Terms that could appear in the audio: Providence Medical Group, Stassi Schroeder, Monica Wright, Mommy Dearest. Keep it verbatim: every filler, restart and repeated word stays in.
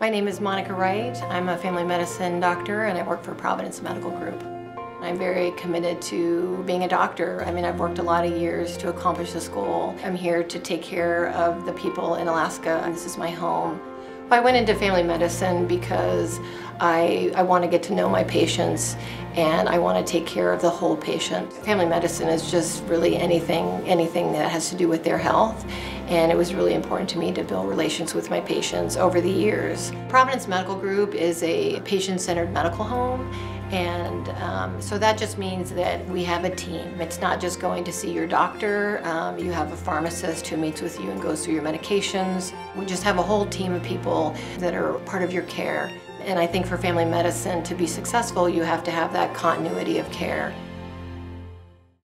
My name is Monica Wright. I'm a family medicine doctor and I work for Providence Medical Group. I'm very committed to being a doctor. I mean, I've worked a lot of years to accomplish this goal. I'm here to take care of the people in Alaska, and this is my home. I went into family medicine because I, I want to get to know my patients and I want to take care of the whole patient. Family medicine is just really anything, anything that has to do with their health, and it was really important to me to build relations with my patients over the years. Providence Medical Group is a patient-centered medical home, and um, so that just means that we have a team. It's not just going to see your doctor. Um, you have a pharmacist who meets with you and goes through your medications. We just have a whole team of people that are part of your care. And I think for family medicine to be successful, you have to have that continuity of care.